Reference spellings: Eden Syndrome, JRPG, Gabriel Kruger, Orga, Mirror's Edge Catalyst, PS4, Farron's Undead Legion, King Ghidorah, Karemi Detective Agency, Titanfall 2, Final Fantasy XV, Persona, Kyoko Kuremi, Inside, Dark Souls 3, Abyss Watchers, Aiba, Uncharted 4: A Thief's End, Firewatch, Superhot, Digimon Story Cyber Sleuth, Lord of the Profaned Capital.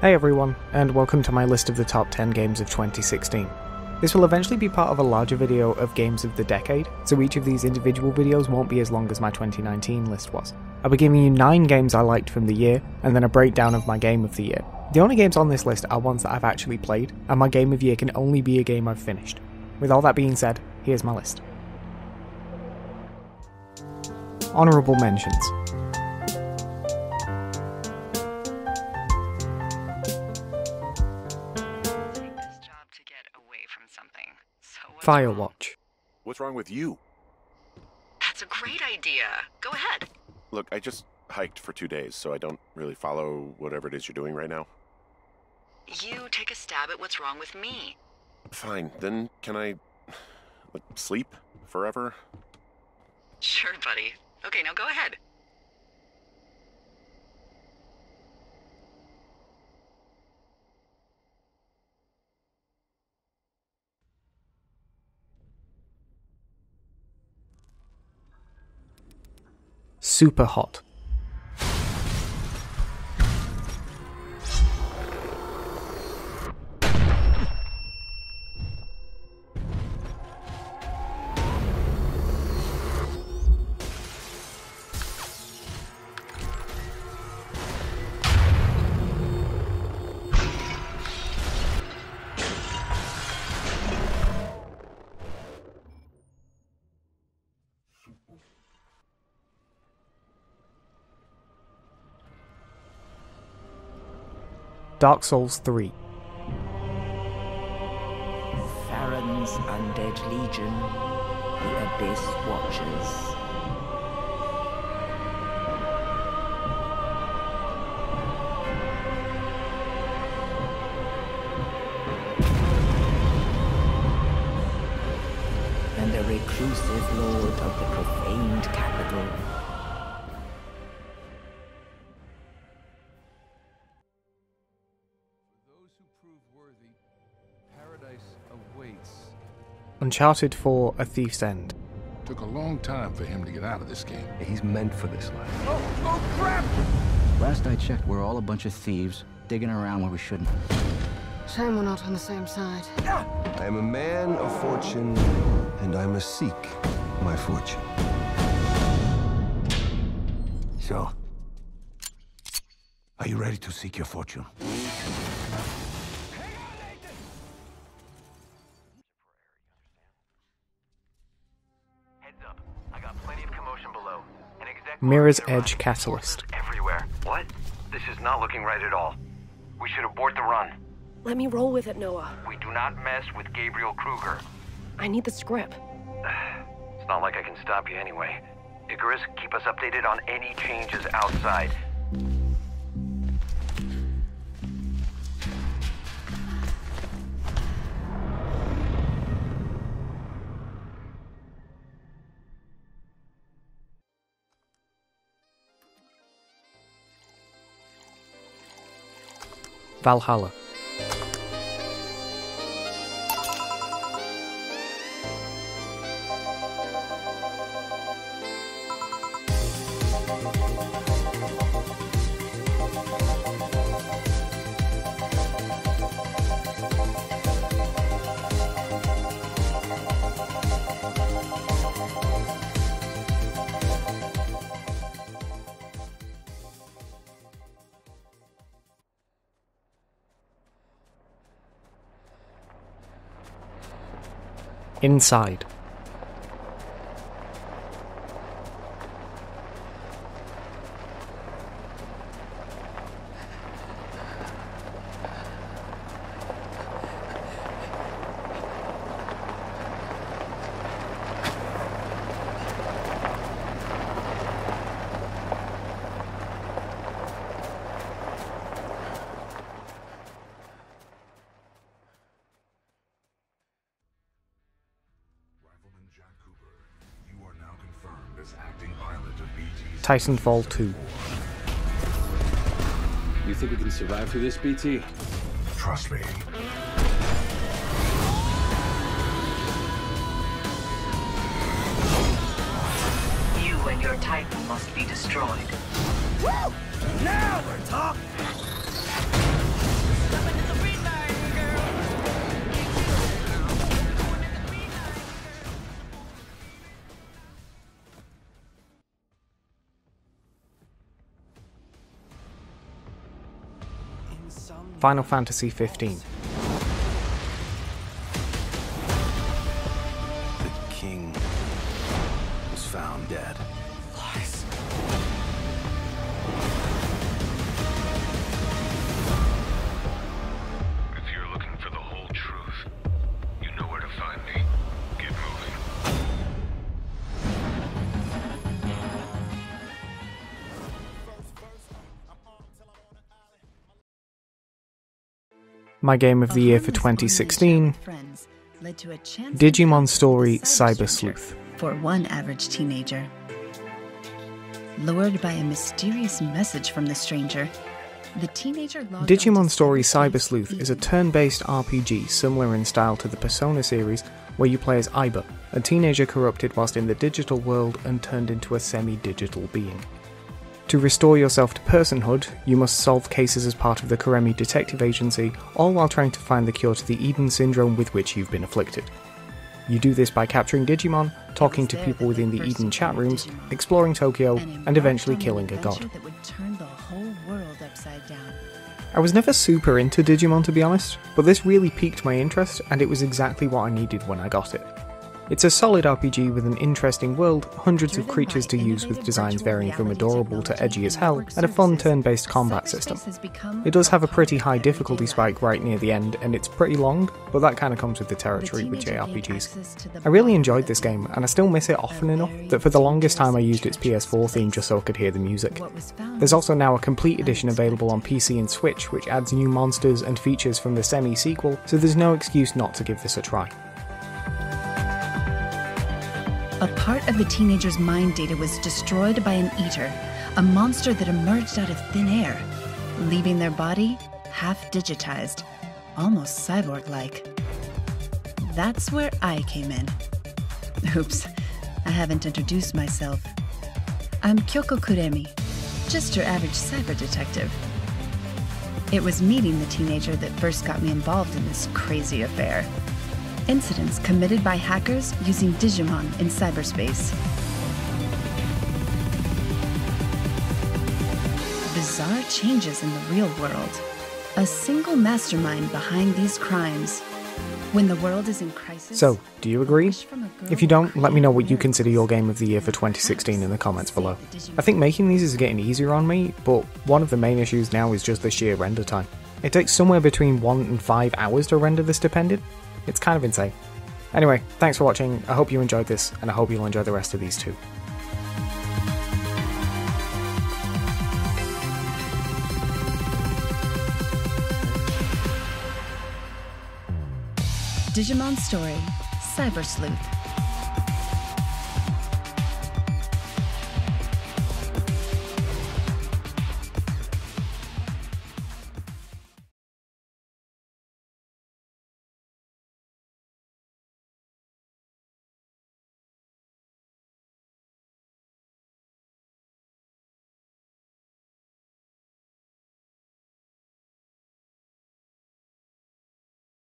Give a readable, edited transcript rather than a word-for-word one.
Hey everyone, and welcome to my list of the top 10 games of 2016. This will eventually be part of a larger video of games of the decade, so each of these individual videos won't be as long as my 2019 list was. I'll be giving you 9 games I liked from the year, and then a breakdown of my game of the year. The only games on this list are ones that I've actually played, and my game of year can only be a game I've finished. With all that being said, here's my list. Honorable mentions. Firewatch. What's wrong with you? That's a great idea. Go ahead. Look, I just hiked for 2 days, so I don't really follow whatever it is you're doing right now. You take a stab at what's wrong with me. Fine, then can I sleep forever? Sure, buddy. Okay, now go ahead. Superhot. Dark Souls 3. Farron's Undead Legion, the Abyss Watchers. And the reclusive Lord of the Profaned Capital. Uncharted 4: A Thief's End. Took a long time for him to get out of this game. He's meant for this life. Oh crap! Last I checked, we're all a bunch of thieves, digging around where we shouldn't. Shame we're not on the same side. I am a man of fortune, and I must seek my fortune. So, are you ready to seek your fortune? Mirror's Edge Catalyst. Everywhere. What? This is not looking right at all. We should abort the run. Let me roll with it, Noah. We do not mess with Gabriel Kruger. I need the script. It's not like I can stop you anyway. Icarus, keep us updated on any changes outside. Valhalla. Inside. Titanfall 2. You think we can survive through this, BT? Trust me. You and your Titan must be destroyed. Woo! Now we're talking! Final Fantasy XV. The king was found dead. Lies. If you're looking for the whole truth, you know where to find me. Get moving. My game of the year for 2016, Digimon Story Cyber Sleuth. For one average teenager, lured by a mysterious message from the stranger, the teenager logged Digimon Story Cyber Sleuth is a turn-based RPG similar in style to the Persona series, where you play as Aiba, a teenager corrupted whilst in the digital world and turned into a semi-digital being. To restore yourself to personhood, you must solve cases as part of the Karemi Detective Agency, all while trying to find the cure to the Eden Syndrome with which you've been afflicted. You do this by capturing Digimon, talking to people within the Eden chat rooms, exploring Tokyo, and eventually killing a god. I was never super into Digimon, to be honest, but this really piqued my interest, and it was exactly what I needed when I got it. It's a solid RPG with an interesting world, hundreds of creatures to use with designs varying from adorable to edgy as hell, and a fun turn-based combat system. It does have a pretty high difficulty spike right near the end, and it's pretty long, but that kinda comes with the territory with JRPGs. I really enjoyed this game, and I still miss it often enough that for the longest time I used its PS4 theme just so I could hear the music. There's also now a complete edition available on PC and Switch, which adds new monsters and features from the semi-sequel, so there's no excuse not to give this a try. A part of the teenager's mind data was destroyed by an eater, a monster that emerged out of thin air, leaving their body half-digitized, almost cyborg-like. That's where I came in. Oops, I haven't introduced myself. I'm Kyoko Kuremi, just your average cyber detective. It was meeting the teenager that first got me involved in this crazy affair. Incidents committed by hackers using Digimon in cyberspace. Bizarre changes in the real world. A single mastermind behind these crimes. When the world is in crisis... So, do you agree? If you don't, let me know what you consider your game of the year for 2016 in the comments below. I think making these is getting easier on me, but one of the main issues now is just the sheer render time. It takes somewhere between 1 and 5 hours to render this dependent. It's kind of insane. Anyway, thanks for watching, I hope you enjoyed this, and I hope you'll enjoy the rest of these too. Digimon Story Cyber Sleuth.